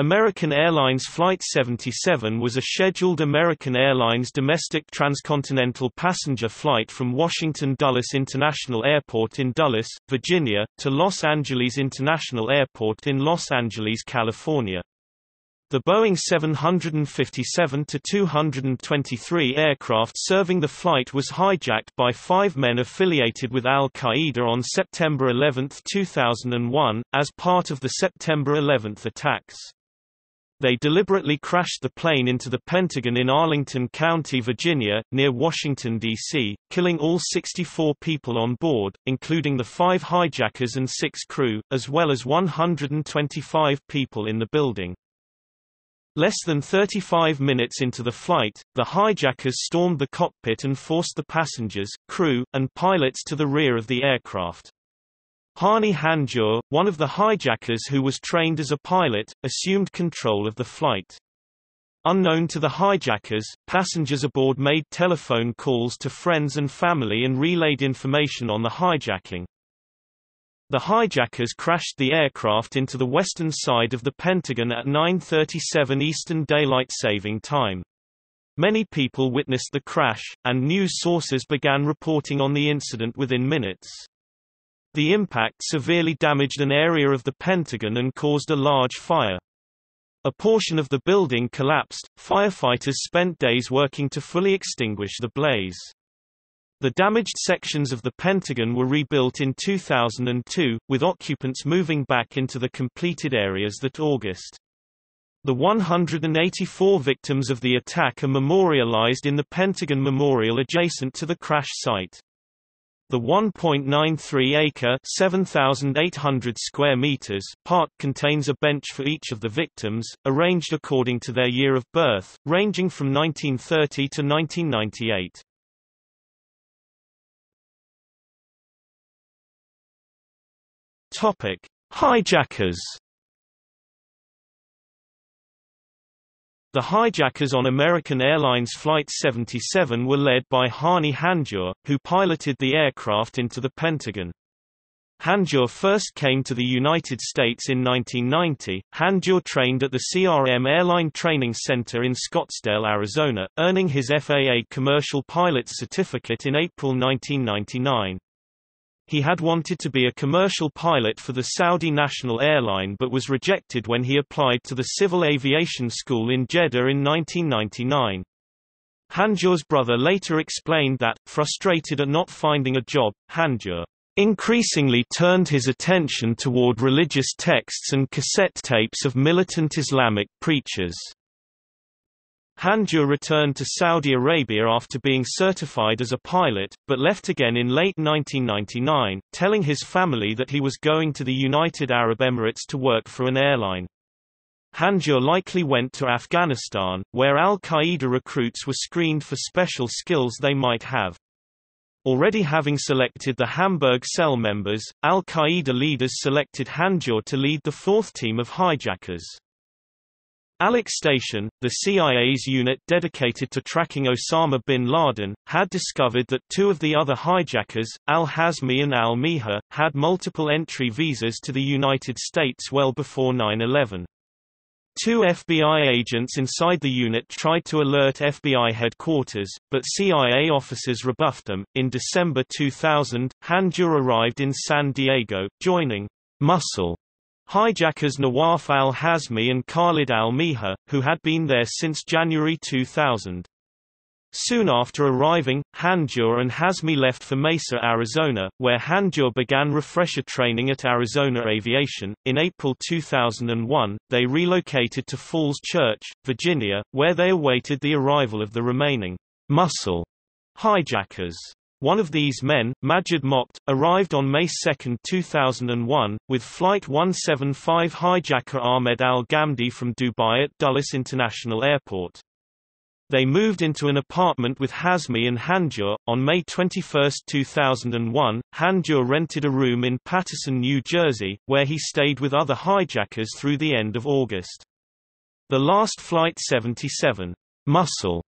American Airlines Flight 77 was a scheduled American Airlines domestic transcontinental passenger flight from Washington Dulles International Airport in Dulles, Virginia, to Los Angeles International Airport in Los Angeles, California. The Boeing 757-223 aircraft serving the flight was hijacked by five men affiliated with Al-Qaeda on September 11, 2001, as part of the September 11 attacks. They deliberately crashed the plane into the Pentagon in Arlington County, Virginia, near Washington, D.C., killing all 64 people on board, including the five hijackers and six crew, as well as 125 people in the building. Less than 35 minutes into the flight, the hijackers stormed the cockpit and forced the passengers, crew, and pilots to the rear of the aircraft. Hani Hanjour, one of the hijackers who was trained as a pilot, assumed control of the flight. Unknown to the hijackers, passengers aboard made telephone calls to friends and family and relayed information on the hijacking. The hijackers crashed the aircraft into the western side of the Pentagon at 9:37 Eastern Daylight Saving Time. Many people witnessed the crash, and news sources began reporting on the incident within minutes. The impact severely damaged an area of the Pentagon and caused a large fire. A portion of the building collapsed. Firefighters spent days working to fully extinguish the blaze. The damaged sections of the Pentagon were rebuilt in 2002, with occupants moving back into the completed areas that August. The 184 victims of the attack are memorialized in the Pentagon Memorial adjacent to the crash site. The 1.93-acre (7,800 square meters) park contains a bench for each of the victims, arranged according to their year of birth, ranging from 1930 to 1998. Topic: Hijackers. The hijackers on American Airlines Flight 77 were led by Hani Hanjour, who piloted the aircraft into the Pentagon. Hanjour first came to the United States in 1990. Hanjour trained at the CRM Airline Training Center in Scottsdale, Arizona, earning his FAA Commercial Pilot's Certificate in April 1999. He had wanted to be a commercial pilot for the Saudi national airline but was rejected when he applied to the Civil Aviation School in Jeddah in 1999. Hanjour's brother later explained that, frustrated at not finding a job, Hanjour increasingly turned his attention toward religious texts and cassette tapes of militant Islamic preachers. Hanjour returned to Saudi Arabia after being certified as a pilot, but left again in late 1999, telling his family that he was going to the United Arab Emirates to work for an airline. Hanjour likely went to Afghanistan, where Al-Qaeda recruits were screened for special skills they might have. Already having selected the Hamburg cell members, Al-Qaeda leaders selected Hanjour to lead the fourth team of hijackers. Alex Station, the CIA's unit dedicated to tracking Osama bin Laden, had discovered that two of the other hijackers, Al-Hazmi and Al-Mihdhar, had multiple entry visas to the United States well before 9/11. Two FBI agents inside the unit tried to alert FBI headquarters, but CIA officers rebuffed them. In December 2000, Hanjour arrived in San Diego, joining Muscle hijackers Nawaf Al-Hazmi and Khalid al-Mihdhar, who had been there since January 2000. Soon after arriving, Hanjour and Hazmi left for Mesa, Arizona, where Hanjour began refresher training at Arizona Aviation. In April 2001, they relocated to Falls Church, Virginia, where they awaited the arrival of the remaining Muscle hijackers. One of these men, Majed Moqed, arrived on May 2, 2001, with Flight 175 hijacker Ahmed Al-Ghamdi from Dubai at Dulles International Airport. They moved into an apartment with Hazmi and Hanjour. On May 21, 2001, Hanjour rented a room in Paterson, New Jersey, where he stayed with other hijackers through the end of August. The last Flight 77, Muscle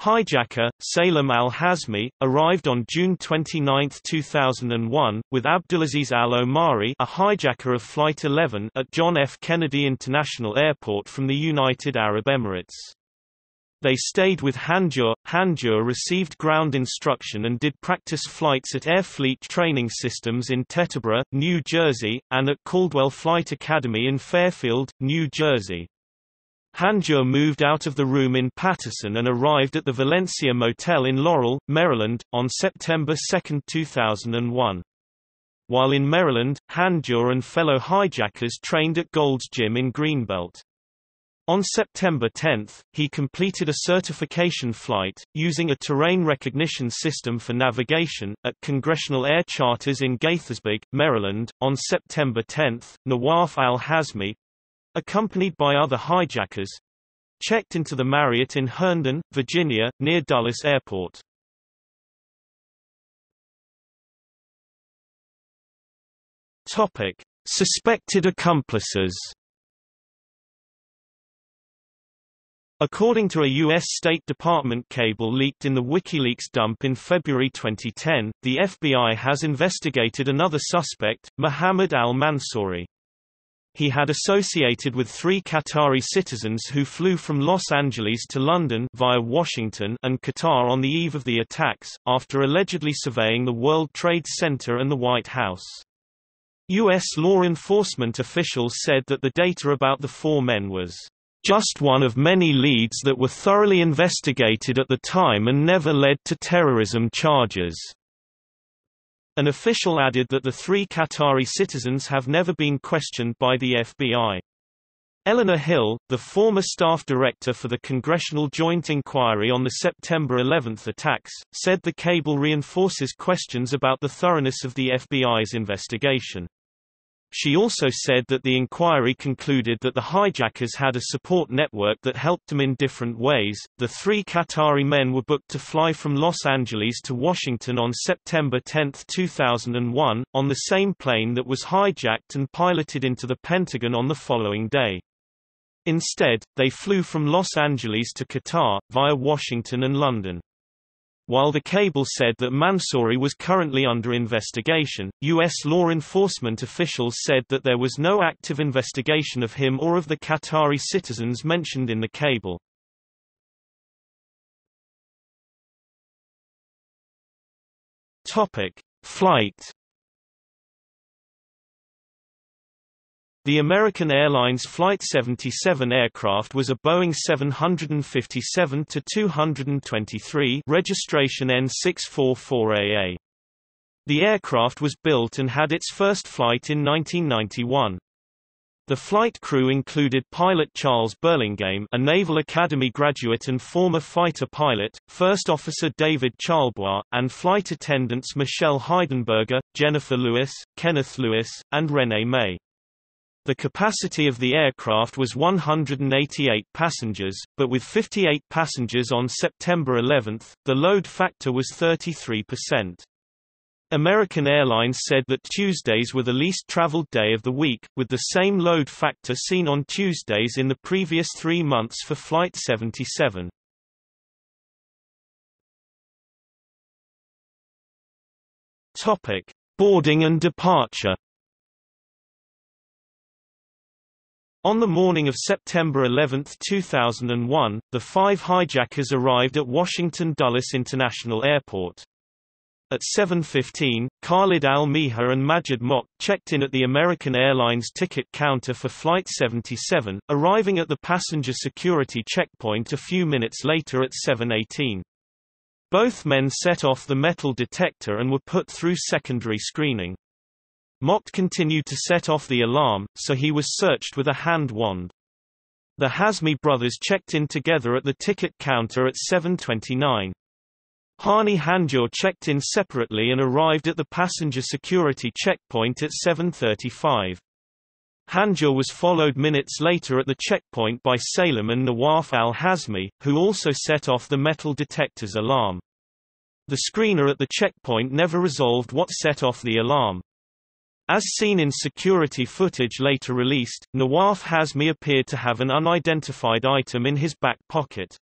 Hijacker, Salem Al-Hazmi, arrived on June 29, 2001, with Abdulaziz Al-Omari, a hijacker of Flight 11, at John F. Kennedy International Airport from the United Arab Emirates. They stayed with Hanjour. Hanjour received ground instruction and did practice flights at Air Fleet Training Systems in Teterboro, New Jersey, and at Caldwell Flight Academy in Fairfield, New Jersey. Hanjour moved out of the room in Patterson and arrived at the Valencia Motel in Laurel, Maryland, on September 2, 2001. While in Maryland, Hanjour and fellow hijackers trained at Gold's Gym in Greenbelt. On September 10, he completed a certification flight, using a terrain recognition system for navigation, at Congressional Air Charters in Gaithersburg, Maryland. On September 10, Nawaf Al-Hazmi, accompanied by other hijackers, checked into the Marriott in Herndon, Virginia, near Dulles Airport. Topic: Suspected accomplices. According to a U.S. State Department cable leaked in the WikiLeaks dump in February 2010, the FBI has investigated another suspect, Muhammad Al-Mansouri. He had associated with three Qatari citizens who flew from Los Angeles to London via Washington and Qatar on the eve of the attacks, after allegedly surveying the World Trade Center and the White House. U.S. law enforcement officials said that the data about the four men was just one of many leads that were thoroughly investigated at the time and never led to terrorism charges. An official added that the three Qatari citizens have never been questioned by the FBI. Eleanor Hill, the former staff director for the Congressional Joint Inquiry on the September 11 attacks, said the cable reinforces questions about the thoroughness of the FBI's investigation. She also said that the inquiry concluded that the hijackers had a support network that helped them in different ways. The three Qatari men were booked to fly from Los Angeles to Washington on September 10, 2001, on the same plane that was hijacked and piloted into the Pentagon on the following day. Instead, they flew from Los Angeles to Qatar, via Washington and London. While the cable said that Mansouri was currently under investigation, U.S. law enforcement officials said that there was no active investigation of him or of the Qatari citizens mentioned in the cable. Topic: Flight. The American Airlines Flight 77 aircraft was a Boeing 757-223 registration N644AA. The aircraft was built and had its first flight in 1991. The flight crew included pilot Charles Burlingame, a Naval Academy graduate and former fighter pilot, First Officer David Charlebois, and flight attendants Michelle Heidenberger, Jennifer Lewis, Kenneth Lewis, and Renee May. The capacity of the aircraft was 188 passengers, but with 58 passengers on September 11, the load factor was 33%. American Airlines said that Tuesdays were the least traveled day of the week, with the same load factor seen on Tuesdays in the previous 3 months for Flight 77. Topic: Boarding and departure. On the morning of September 11, 2001, the five hijackers arrived at Washington Dulles International Airport. At 7:15, Khalid al-Mihdhar and Majed Moqed checked in at the American Airlines ticket counter for Flight 77, arriving at the passenger security checkpoint a few minutes later at 7:18. Both men set off the metal detector and were put through secondary screening. Moqed continued to set off the alarm, so he was searched with a hand wand. The Hazmi brothers checked in together at the ticket counter at 7:29. Hani Hanjour checked in separately and arrived at the passenger security checkpoint at 7:35. Hanjour was followed minutes later at the checkpoint by Salem and Nawaf Al-Hazmi, who also set off the metal detector's alarm. The screener at the checkpoint never resolved what set off the alarm. As seen in security footage later released, Nawaf Hazmi appeared to have an unidentified item in his back pocket.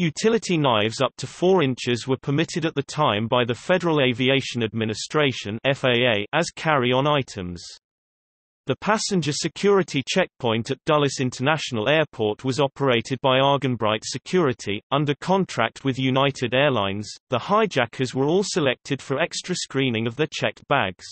Utility knives up to 4 inches were permitted at the time by the Federal Aviation Administration (FAA) as carry-on items. The passenger security checkpoint at Dulles International Airport was operated by Argenbright Security, under contract with United Airlines. The hijackers were all selected for extra screening of their checked bags.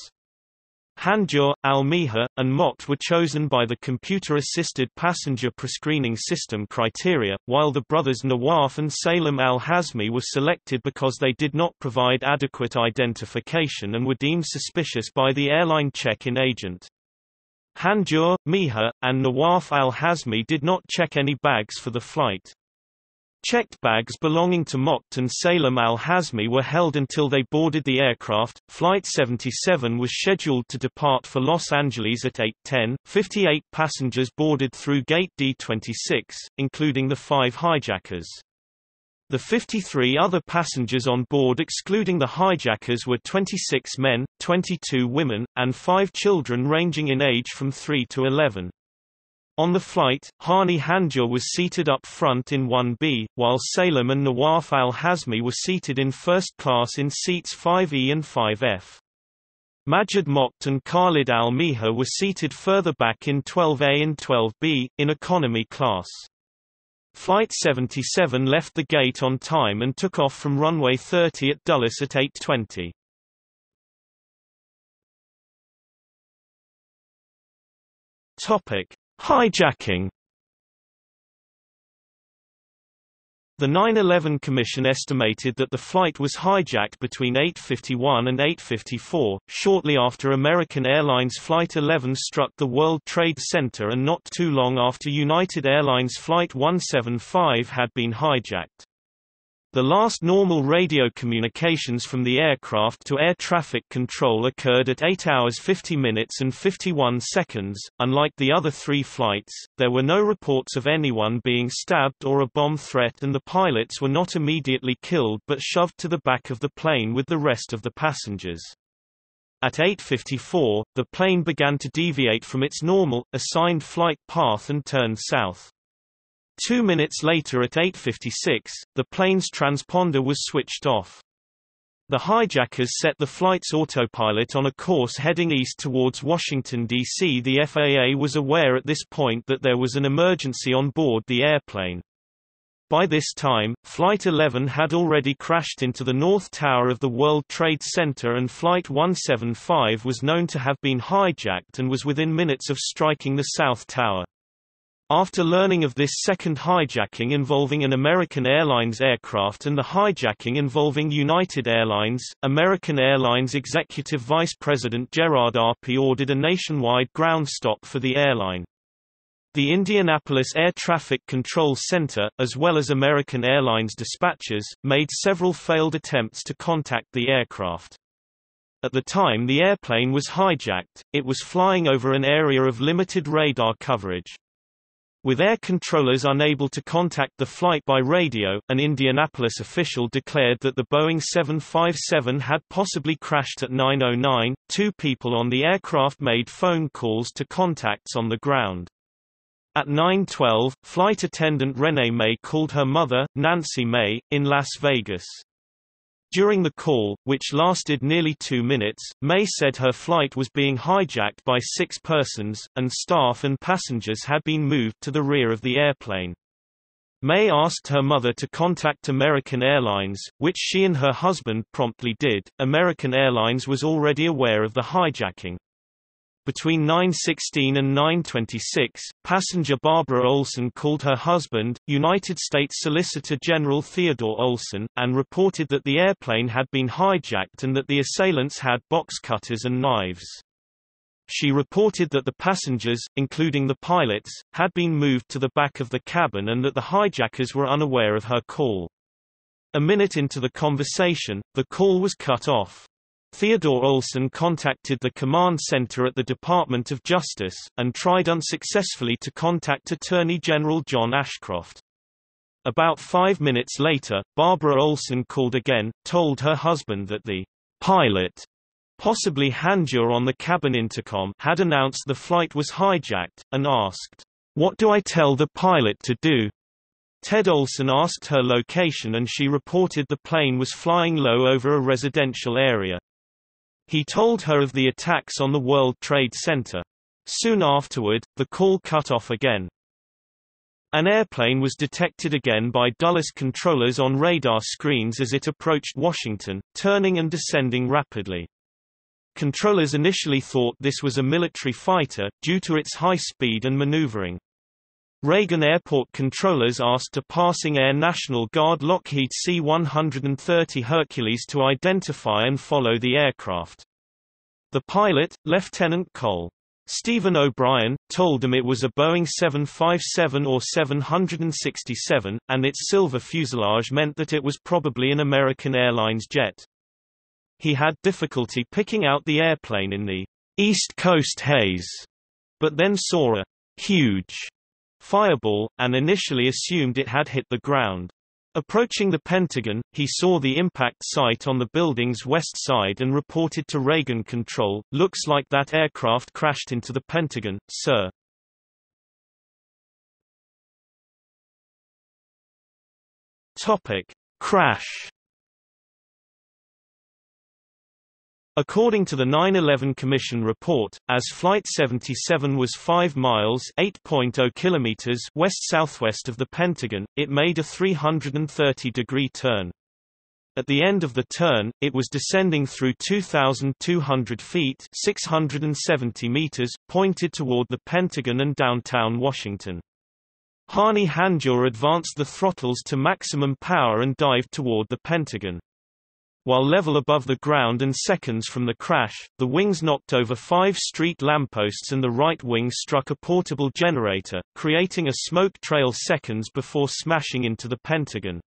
Hanjour, Al-Mihdhar, and Moqed were chosen by the computer-assisted passenger prescreening system criteria, while the brothers Nawaf and Salem Al-Hazmi were selected because they did not provide adequate identification and were deemed suspicious by the airline check-in agent. Hanjour, Mihdhar, and Nawaf Al-Hazmi did not check any bags for the flight. Checked bags belonging to Moqed and Salem Al-Hazmi were held until they boarded the aircraft. Flight 77 was scheduled to depart for Los Angeles at 8:10. 58 passengers boarded through gate D26, including the 5 hijackers. The 53 other passengers on board, excluding the hijackers, were 26 men, 22 women, and 5 children ranging in age from 3 to 11. On the flight, Hani Hanjour was seated up front in 1B, while Salem and Nawaf Al-Hazmi were seated in first class in seats 5E and 5F. Majed Moqed and Khalid al-Mihdhar were seated further back in 12A and 12B, in economy class. Flight 77 left the gate on time and took off from runway 30 at Dulles at 8:20. Hijacking. The 9/11 Commission estimated that the flight was hijacked between 8:51 and 8:54, shortly after American Airlines Flight 11 struck the World Trade Center and not too long after United Airlines Flight 175 had been hijacked. The last normal radio communications from the aircraft to air traffic control occurred at 8 hours 50 minutes and 51 seconds. Unlike the other 3 flights, there were no reports of anyone being stabbed or a bomb threat, and the pilots were not immediately killed but shoved to the back of the plane with the rest of the passengers. At 8:54, the plane began to deviate from its normal, assigned flight path and turned south. 2 minutes later at 8:56, the plane's transponder was switched off. The hijackers set the flight's autopilot on a course heading east towards Washington, D.C. The FAA was aware at this point that there was an emergency on board the airplane. By this time, Flight 11 had already crashed into the North Tower of the World Trade Center, and Flight 175 was known to have been hijacked and was within minutes of striking the South Tower. After learning of this second hijacking involving an American Airlines aircraft and the hijacking involving United Airlines, American Airlines Executive Vice President Gerard Arpey ordered a nationwide ground stop for the airline. The Indianapolis Air Traffic Control Center, as well as American Airlines dispatchers, made several failed attempts to contact the aircraft. At the time the airplane was hijacked, it was flying over an area of limited radar coverage. With air controllers unable to contact the flight by radio, an Indianapolis official declared that the Boeing 757 had possibly crashed at 9:09. 2 people on the aircraft made phone calls to contacts on the ground. At 9:12, flight attendant Renee May called her mother, Nancy May, in Las Vegas. During the call, which lasted nearly 2 minutes, May said her flight was being hijacked by 6 persons, and staff and passengers had been moved to the rear of the airplane. May asked her mother to contact American Airlines, which she and her husband promptly did. American Airlines was already aware of the hijacking. Between 9:16 and 9:26, passenger Barbara Olson called her husband, United States Solicitor General Theodore Olson, and reported that the airplane had been hijacked and that the assailants had box cutters and knives. She reported that the passengers, including the pilots, had been moved to the back of the cabin and that the hijackers were unaware of her call. A minute into the conversation, the call was cut off. Theodore Olson contacted the command center at the Department of Justice, and tried unsuccessfully to contact Attorney General John Ashcroft. About 5 minutes later, Barbara Olson called again, told her husband that the pilot, possibly Hanjour, on the cabin intercom had announced the flight was hijacked, and asked, "What do I tell the pilot to do?" Ted Olson asked her location and she reported the plane was flying low over a residential area. He told her of the attacks on the World Trade Center. Soon afterward, the call cut off again. An airplane was detected again by Dulles controllers on radar screens as it approached Washington, turning and descending rapidly. Controllers initially thought this was a military fighter, due to its high speed and maneuvering. Reagan Airport controllers asked a passing Air National Guard Lockheed C-130 Hercules to identify and follow the aircraft. The pilot, Lieutenant Col. Stephen O'Brien, told them it was a Boeing 757 or 767, and its silver fuselage meant that it was probably an American Airlines jet. He had difficulty picking out the airplane in the East Coast haze, but then saw a huge fireball, and initially assumed it had hit the ground. Approaching the Pentagon, he saw the impact site on the building's west side and reported to Reagan Control, "Looks like that aircraft crashed into the Pentagon, sir." Topic: Crash. According to the 9/11 Commission report, as Flight 77 was 5 miles (8.0 kilometers) west-southwest of the Pentagon, it made a 330-degree turn. At the end of the turn, it was descending through 2,200 feet (670 meters), pointed toward the Pentagon and downtown Washington. Hani Hanjour advanced the throttles to maximum power and dived toward the Pentagon. While level above the ground and seconds from the crash, the wings knocked over 5 street lampposts and the right wing struck a portable generator, creating a smoke trail seconds before smashing into the Pentagon.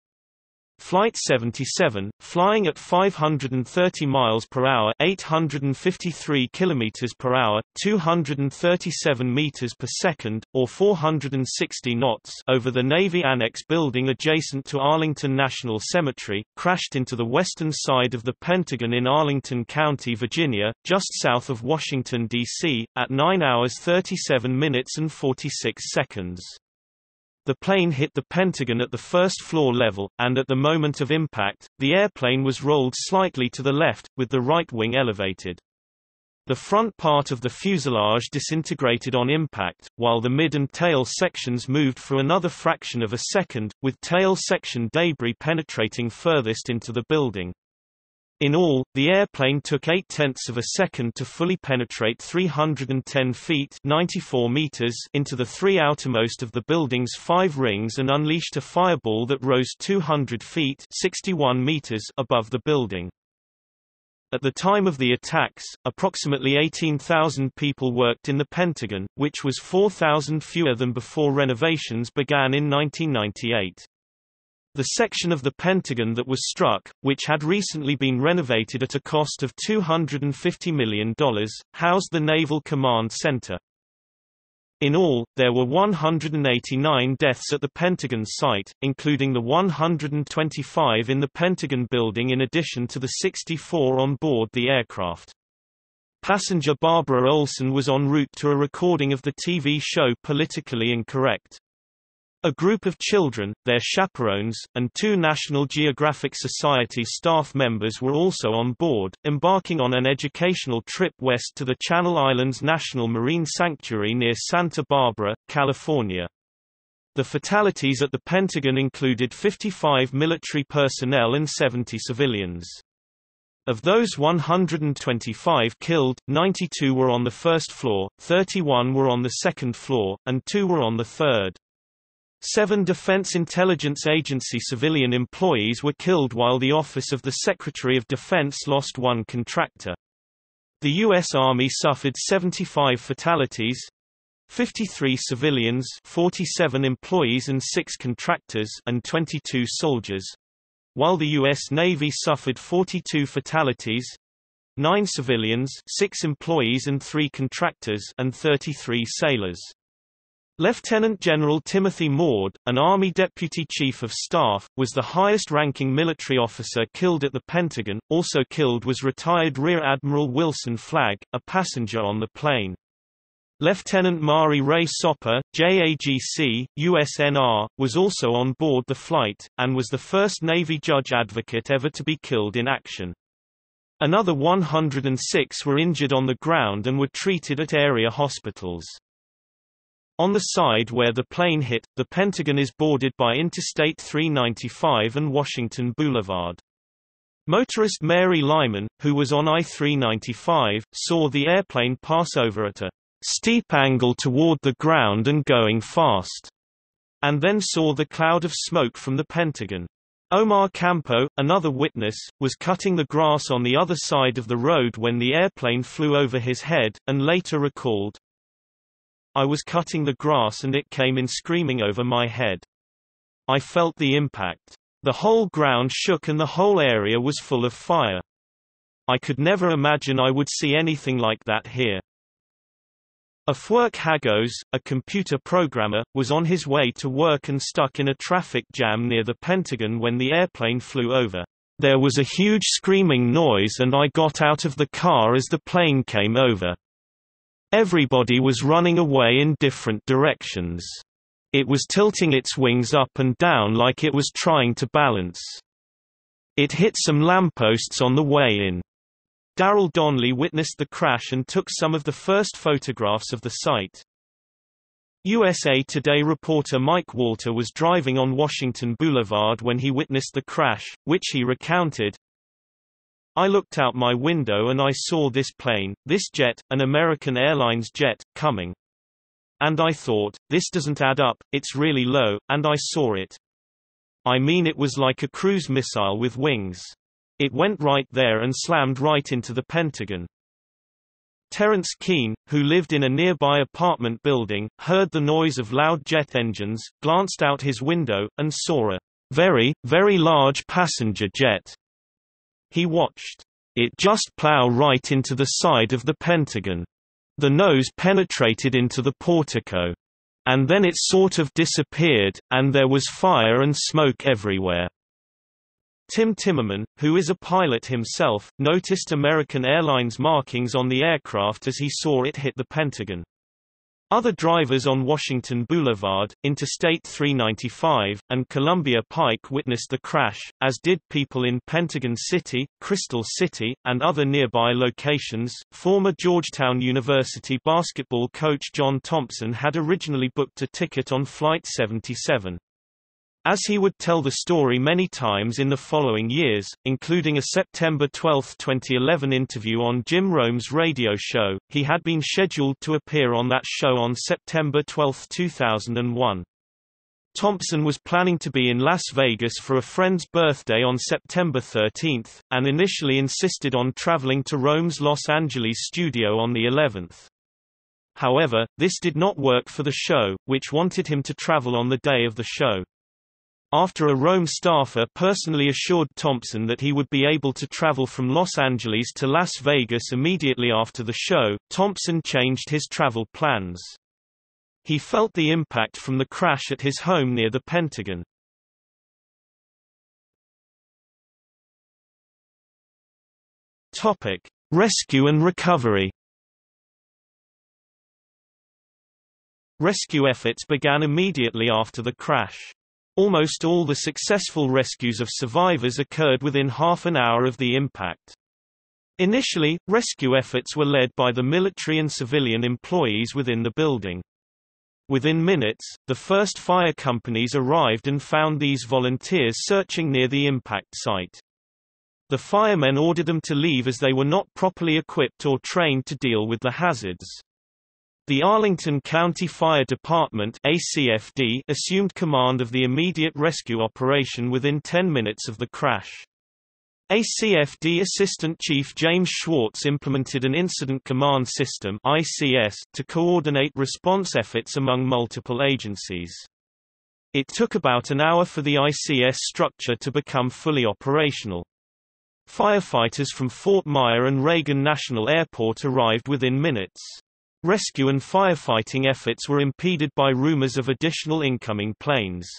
Flight 77, flying at 530 miles per hour, 853 kilometers per hour, 237 meters per second, or 460 knots, over the Navy Annex building adjacent to Arlington National Cemetery, crashed into the western side of the Pentagon in Arlington County, Virginia, just south of Washington, D.C., at 9 hours 37 minutes and 46 seconds. The plane hit the Pentagon at the first floor level, and at the moment of impact, the airplane was rolled slightly to the left, with the right wing elevated. The front part of the fuselage disintegrated on impact, while the mid and tail sections moved for another fraction of a second, with tail section debris penetrating furthest into the building. In all, the airplane took 0.8 of a second to fully penetrate 310 feet (94 meters) into the 3 outermost of the building's 5 rings and unleashed a fireball that rose 200 feet (61 meters) above the building. At the time of the attacks, approximately 18,000 people worked in the Pentagon, which was 4,000 fewer than before renovations began in 1998. The section of the Pentagon that was struck, which had recently been renovated at a cost of $250 million, housed the Naval Command Center. In all, there were 189 deaths at the Pentagon site, including the 125 in the Pentagon building in addition to the 64 on board the aircraft. Passenger Barbara Olson was en route to a recording of the TV show Politically Incorrect. A group of children, their chaperones, and 2 National Geographic Society staff members were also on board, embarking on an educational trip west to the Channel Islands National Marine Sanctuary near Santa Barbara, California. The fatalities at the Pentagon included 55 military personnel and 70 civilians. Of those 125 killed, 92 were on the first floor, 31 were on the second floor, and 2 were on the third. 7 Defense Intelligence Agency civilian employees were killed while the Office of the Secretary of Defense lost 1 contractor. The U.S. Army suffered 75 fatalities, 53 civilians, 47 employees and 6 contractors and 22 soldiers, while the U.S. Navy suffered 42 fatalities, 9 civilians, 6 employees and 3 contractors and 33 sailors. Lieutenant General Timothy Maud, an Army Deputy Chief of Staff, was the highest-ranking military officer killed at the Pentagon. Also killed was retired Rear Admiral Wilson Flagg, a passenger on the plane. Lieutenant Mari Ray Soper, JAGC, USNR, was also on board the flight, and was the first Navy judge advocate ever to be killed in action. Another 106 were injured on the ground and were treated at area hospitals. On the side where the plane hit, the Pentagon is bordered by Interstate 395 and Washington Boulevard. Motorist Mary Lyman, who was on I-395, saw the airplane pass over at a steep angle toward the ground and going fast, and then saw the cloud of smoke from the Pentagon. Omar Campo, another witness, was cutting the grass on the other side of the road when the airplane flew over his head, and later recalled, "I was cutting the grass and it came in screaming over my head. I felt the impact. The whole ground shook and the whole area was full of fire. I could never imagine I would see anything like that here." Afwerk Hagos, a computer programmer, was on his way to work and stuck in a traffic jam near the Pentagon when the airplane flew over. "There was a huge screaming noise and I got out of the car as the plane came over. Everybody was running away in different directions. It was tilting its wings up and down like it was trying to balance. It hit some lampposts on the way in." Darrell Donnelly witnessed the crash and took some of the first photographs of the site. USA Today reporter Mike Walter was driving on Washington Boulevard when he witnessed the crash, which he recounted. "I looked out my window and I saw this plane, this jet, an American Airlines jet, coming. And I thought, this doesn't add up, it's really low, and I saw it. I mean it was like a cruise missile with wings. It went right there and slammed right into the Pentagon." Terence Keane, who lived in a nearby apartment building, heard the noise of loud jet engines, glanced out his window, and saw a very, very large passenger jet. He watched it just plow right into the side of the Pentagon. The nose penetrated into the portico. And then it sort of disappeared, and there was fire and smoke everywhere. Tim Timmerman, who is a pilot himself, noticed American Airlines markings on the aircraft as he saw it hit the Pentagon. Other drivers on Washington Boulevard, Interstate 395, and Columbia Pike witnessed the crash, as did people in Pentagon City, Crystal City, and other nearby locations. Former Georgetown University basketball coach John Thompson had originally booked a ticket on Flight 77. As he would tell the story many times in the following years, including a September 12, 2011 interview on Jim Rome's radio show, he had been scheduled to appear on that show on September 12, 2001. Thompson was planning to be in Las Vegas for a friend's birthday on September 13, and initially insisted on traveling to Rome's Los Angeles studio on the 11th. However, this did not work for the show, which wanted him to travel on the day of the show. After a Rome staffer personally assured Thompson that he would be able to travel from Los Angeles to Las Vegas immediately after the show, Thompson changed his travel plans. He felt the impact from the crash at his home near the Pentagon. Topic: Rescue and recovery. Rescue efforts began immediately after the crash. Almost all the successful rescues of survivors occurred within half an hour of the impact. Initially, rescue efforts were led by the military and civilian employees within the building. Within minutes, the first fire companies arrived and found these volunteers searching near the impact site. The firemen ordered them to leave as they were not properly equipped or trained to deal with the hazards. The Arlington County Fire Department (ACFD) assumed command of the immediate rescue operation within 10 minutes of the crash. ACFD Assistant Chief James Schwartz implemented an Incident Command System (ICS) to coordinate response efforts among multiple agencies. It took about an hour for the ICS structure to become fully operational. Firefighters from Fort Myer and Reagan National Airport arrived within minutes. Rescue and firefighting efforts were impeded by rumors of additional incoming planes.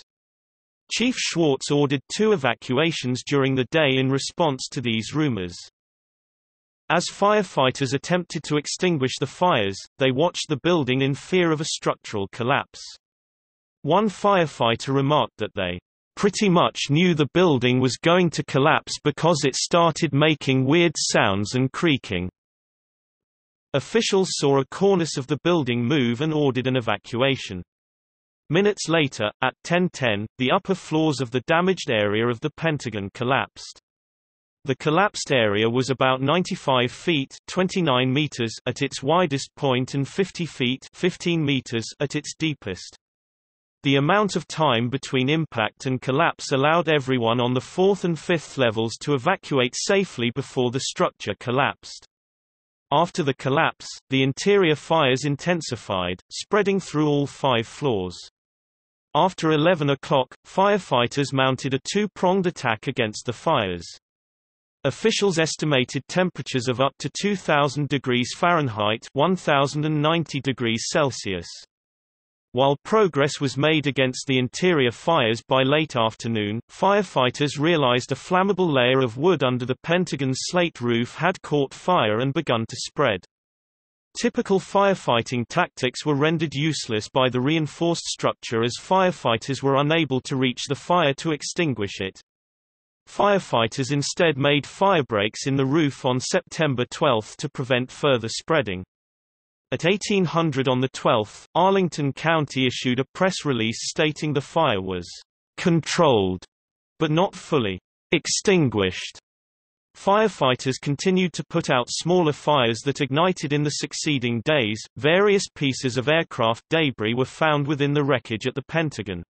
Chief Schwartz ordered 2 evacuations during the day in response to these rumors. As firefighters attempted to extinguish the fires, they watched the building in fear of a structural collapse. One firefighter remarked that they pretty much knew the building was going to collapse because it started making weird sounds and creaking. Officials saw a cornice of the building move and ordered an evacuation. Minutes later, at 10:10, the upper floors of the damaged area of the Pentagon collapsed. The collapsed area was about 95 feet (29 meters) at its widest point and 50 feet (15 meters) at its deepest. The amount of time between impact and collapse allowed everyone on the 4th and 5th levels to evacuate safely before the structure collapsed. After the collapse, the interior fires intensified, spreading through all 5 floors. After 11 o'clock, firefighters mounted a 2-pronged attack against the fires. Officials estimated temperatures of up to 2,000 degrees Fahrenheit (1,090 degrees Celsius). While progress was made against the interior fires by late afternoon, firefighters realized a flammable layer of wood under the Pentagon's slate roof had caught fire and begun to spread. Typical firefighting tactics were rendered useless by the reinforced structure as firefighters were unable to reach the fire to extinguish it. Firefighters instead made firebreaks in the roof on September 12 to prevent further spreading. At 1800 on the 12th, Arlington County issued a press release stating the fire was controlled, but not fully extinguished. Firefighters continued to put out smaller fires that ignited in the succeeding days. Various pieces of aircraft debris were found within the wreckage at the Pentagon.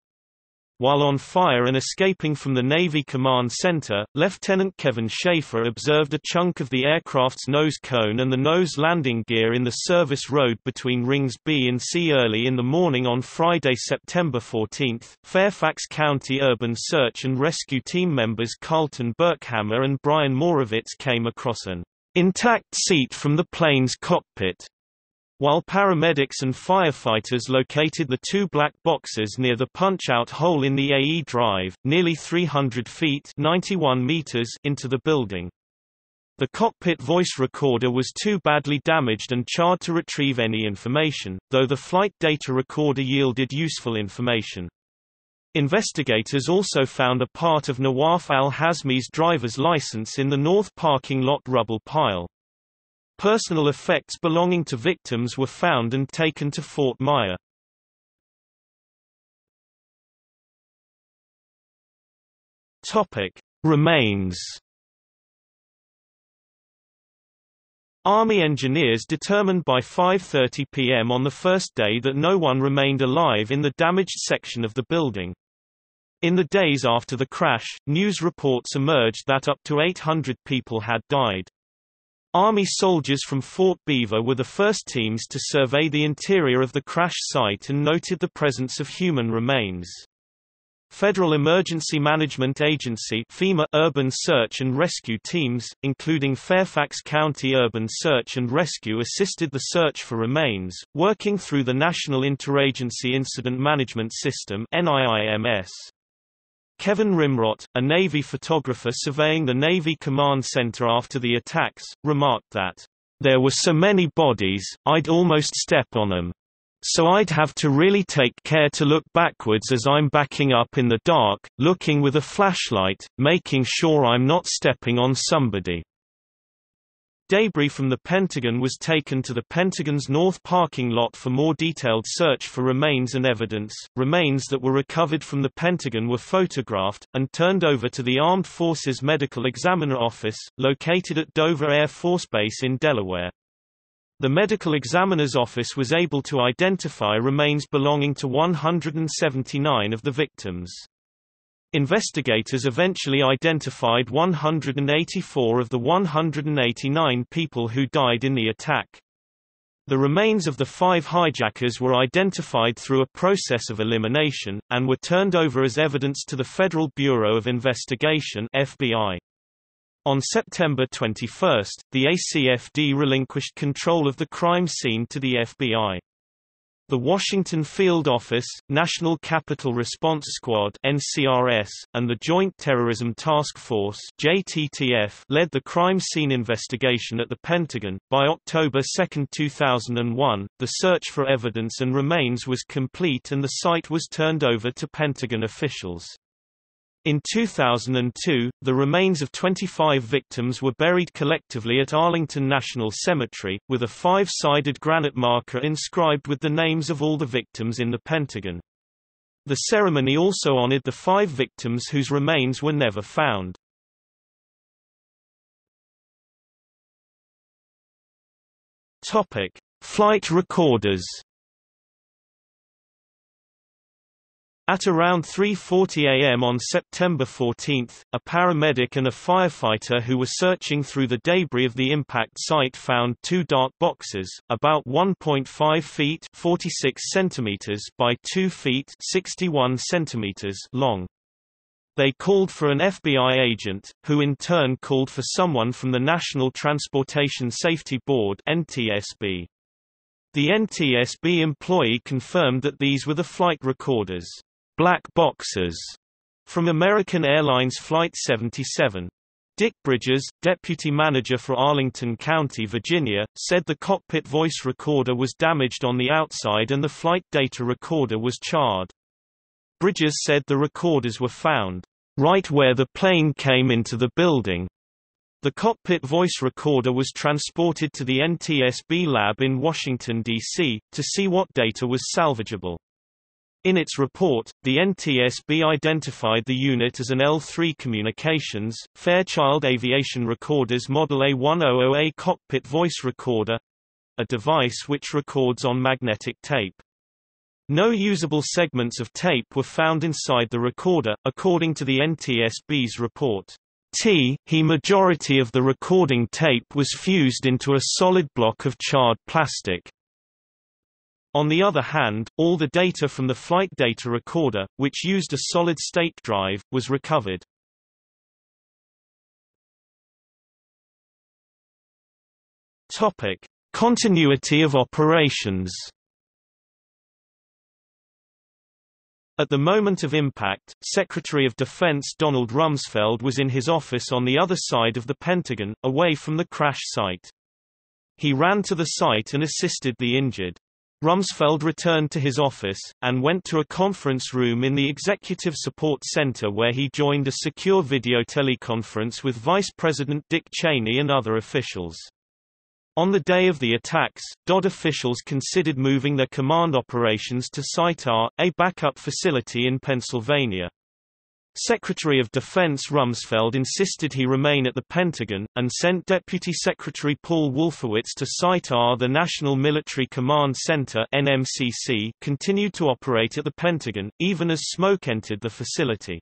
While on fire and escaping from the Navy Command Center, Lieutenant Kevin Schaefer observed a chunk of the aircraft's nose cone and the nose landing gear in the service road between Rings B and C early in the morning on Friday, September 14. Fairfax County Urban Search and Rescue Team members Carlton Burkhammer and Brian Morovitz came across an intact seat from the plane's cockpit, while paramedics and firefighters located the 2 black boxes near the punch-out hole in the AE drive, nearly 300 feet (91 meters) into the building. The cockpit voice recorder was too badly damaged and charred to retrieve any information, though the flight data recorder yielded useful information. Investigators also found a part of Nawaf Al-Hazmi's driver's license in the north parking lot rubble pile. Personal effects belonging to victims were found and taken to Fort Myer. Remains. Army engineers determined by 5:30 p.m. on the first day that no one remained alive in the damaged section of the building. In the days after the crash, news reports emerged that up to 800 people had died. Army soldiers from Fort Beaver were the first teams to survey the interior of the crash site and noted the presence of human remains. Federal Emergency Management Agency (FEMA) urban search and rescue teams, including Fairfax County Urban Search and Rescue, assisted the search for remains, working through the National Interagency Incident Management System (NIIMS). Kevin Rimrott, a Navy photographer surveying the Navy Command Center after the attacks, remarked that, "There were so many bodies, I'd almost step on them. So I'd have to really take care to look backwards as I'm backing up in the dark, looking with a flashlight, making sure I'm not stepping on somebody." Debris from the Pentagon was taken to the Pentagon's north parking lot for more detailed search for remains and evidence. Remains that were recovered from the Pentagon were photographed, and turned over to the Armed Forces Medical Examiner Office, located at Dover Air Force Base in Delaware. The Medical Examiner's Office was able to identify remains belonging to 179 of the victims. Investigators eventually identified 184 of the 189 people who died in the attack. The remains of the 5 hijackers were identified through a process of elimination, and were turned over as evidence to the Federal Bureau of Investigation (FBI). On September 21, the ACFD relinquished control of the crime scene to the FBI. The Washington Field Office, National Capital Response Squad (NCRS), and the Joint Terrorism Task Force (JTTF) led the crime scene investigation at the Pentagon. By October 2, 2001, the search for evidence and remains was complete and the site was turned over to Pentagon officials. In 2002, the remains of 25 victims were buried collectively at Arlington National Cemetery, with a 5-sided granite marker inscribed with the names of all the victims in the Pentagon. The ceremony also honored the 5 victims whose remains were never found. Flight recorders. At around 3:40 a.m. on September 14, a paramedic and a firefighter who were searching through the debris of the impact site found 2 dark boxes, about 1.5 feet (46 centimeters) by 2 feet (61 centimeters) long. They called for an FBI agent, who in turn called for someone from the National Transportation Safety Board (NTSB). The NTSB employee confirmed that these were the flight recorders. Black boxes from American Airlines Flight 77. Dick Bridges, deputy manager for Arlington County, Virginia, said the cockpit voice recorder was damaged on the outside and the flight data recorder was charred. Bridges said the recorders were found right where the plane came into the building. The cockpit voice recorder was transported to the NTSB lab in Washington, D.C., to see what data was salvageable. In its report, the NTSB identified the unit as an L-3 Communications, Fairchild Aviation Recorders Model A100A cockpit voice recorder, a device which records on magnetic tape. No usable segments of tape were found inside the recorder, according to the NTSB's report. The majority of the recording tape was fused into a solid block of charred plastic. On the other hand, all the data from the flight data recorder, which used a solid-state drive, was recovered. Topic: Continuity of operations. At the moment of impact, Secretary of Defense Donald Rumsfeld was in his office on the other side of the Pentagon, away from the crash site. He ran to the site and assisted the injured. Rumsfeld returned to his office, and went to a conference room in the Executive Support Center where he joined a secure video teleconference with Vice President Dick Cheney and other officials. On the day of the attacks, DOD officials considered moving their command operations to Site R, a backup facility in Pennsylvania. Secretary of Defense Rumsfeld insisted he remain at the Pentagon, and sent Deputy Secretary Paul Wolfowitz to Site R. The National Military Command Center (NMCC) continued to operate at the Pentagon, even as smoke entered the facility.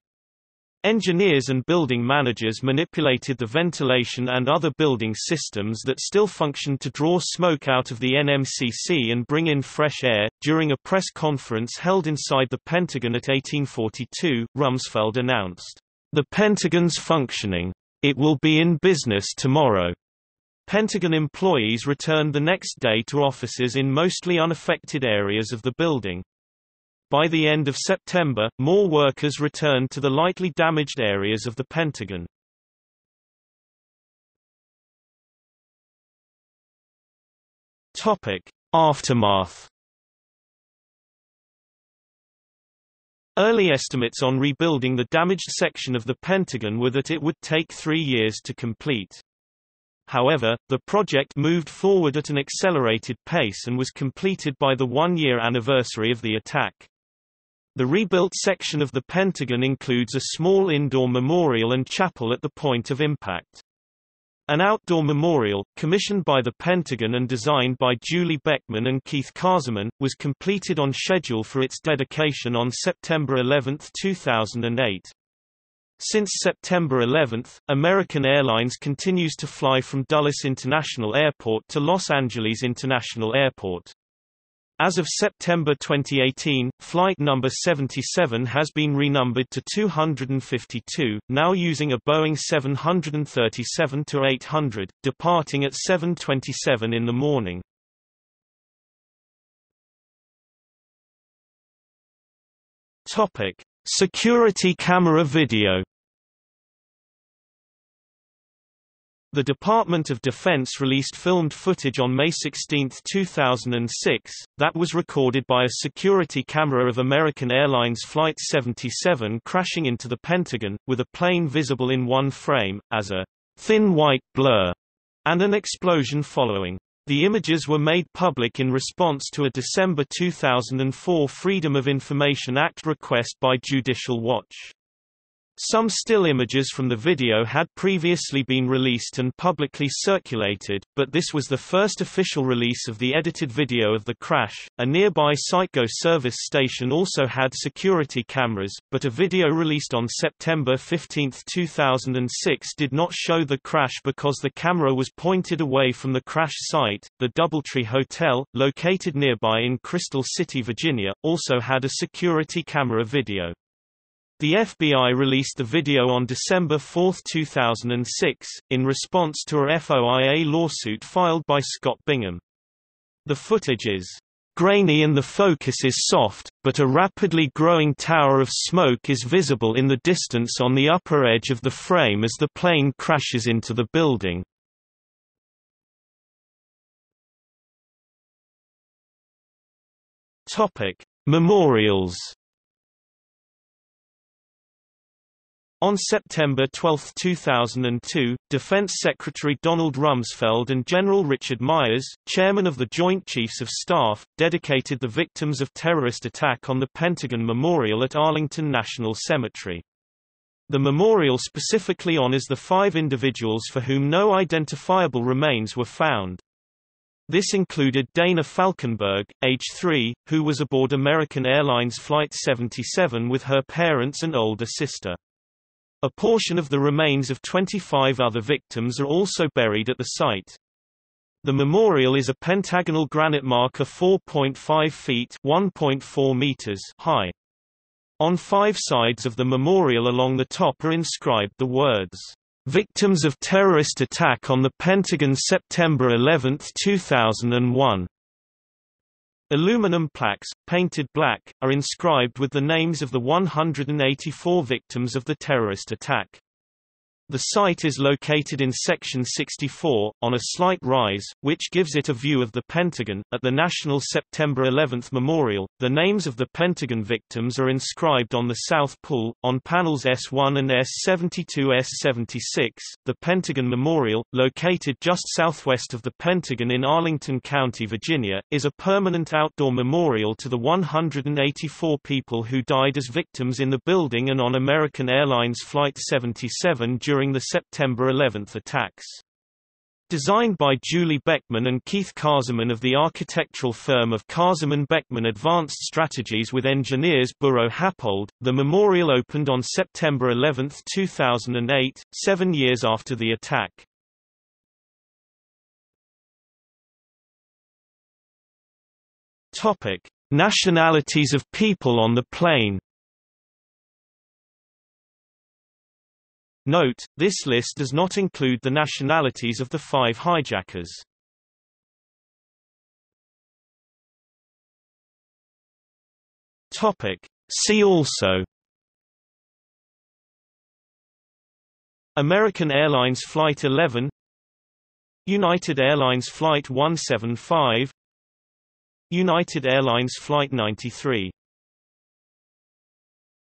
Engineers and building managers manipulated the ventilation and other building systems that still functioned to draw smoke out of the NMCC and bring in fresh air. During a press conference held inside the Pentagon at 1842, Rumsfeld announced, "The Pentagon's functioning. It will be in business tomorrow." Pentagon employees returned the next day to offices in mostly unaffected areas of the building. By the end of September, more workers returned to the lightly damaged areas of the Pentagon. Topic: Aftermath. Early estimates on rebuilding the damaged section of the Pentagon were that it would take 3 years to complete. However, the project moved forward at an accelerated pace and was completed by the 1-year anniversary of the attack. The rebuilt section of the Pentagon includes a small indoor memorial and chapel at the point of impact. An outdoor memorial, commissioned by the Pentagon and designed by Julie Beckman and Keith Kaseman, was completed on schedule for its dedication on September 11, 2008. Since September 11, American Airlines continues to fly from Dulles International Airport to Los Angeles International Airport. As of September 2018, flight number 77 has been renumbered to 252, now using a Boeing 737-800, departing at 7:27 in the morning. Topic: Security camera video. The Department of Defense released filmed footage on May 16, 2006, that was recorded by a security camera of American Airlines Flight 77 crashing into the Pentagon, with a plane visible in one frame, as a thin white blur, and an explosion following. The images were made public in response to a December 2004 Freedom of Information Act request by Judicial Watch. Some still images from the video had previously been released and publicly circulated, but this was the first official release of the edited video of the crash. A nearby Psycho service station also had security cameras, but a video released on September 15, 2006 did not show the crash because the camera was pointed away from the crash site. The Doubletree Hotel, located nearby in Crystal City, Virginia, also had a security camera video. The FBI released the video on December 4, 2006, in response to a FOIA lawsuit filed by Scott Bingham. The footage is grainy and the focus is soft, but a rapidly growing tower of smoke is visible in the distance on the upper edge of the frame as the plane crashes into the building. Topic: Memorials. On September 12, 2002, Defense Secretary Donald Rumsfeld and General Richard Myers, chairman of the Joint Chiefs of Staff, dedicated the victims of terrorist attack on the Pentagon Memorial at Arlington National Cemetery. The memorial specifically honors the 5 individuals for whom no identifiable remains were found. This included Dana Falkenberg, age 3, who was aboard American Airlines Flight 77 with her parents and older sister. A portion of the remains of 25 other victims are also buried at the site. The memorial is a pentagonal granite marker 4.5 feet (1.4 meters) high. On 5 sides of the memorial along the top are inscribed the words, "Victims of Terrorist Attack on the Pentagon September 11, 2001. Aluminum plaques, painted black, are inscribed with the names of the 184 victims of the terrorist attack. The site is located in Section 64, on a slight rise, which gives it a view of the Pentagon. At the National September 11th Memorial, the names of the Pentagon victims are inscribed on the South Pool, on panels S1 and S72-S76. The Pentagon Memorial, located just southwest of the Pentagon in Arlington County, Virginia, is a permanent outdoor memorial to the 184 people who died as victims in the building and on American Airlines Flight 77 during the September 11th attacks. Designed by Julie Beckman and Keith Kaseman of the architectural firm of Kaseman Beckman Advanced Strategies with engineers Burrow Happold, the memorial opened on September 11, 2008, 7 years after the attack. Topic: Nationalities of people on the plane. Note, this list does not include the nationalities of the 5 hijackers. Topic: See also. American Airlines Flight 11, United Airlines Flight 175, United Airlines Flight 93.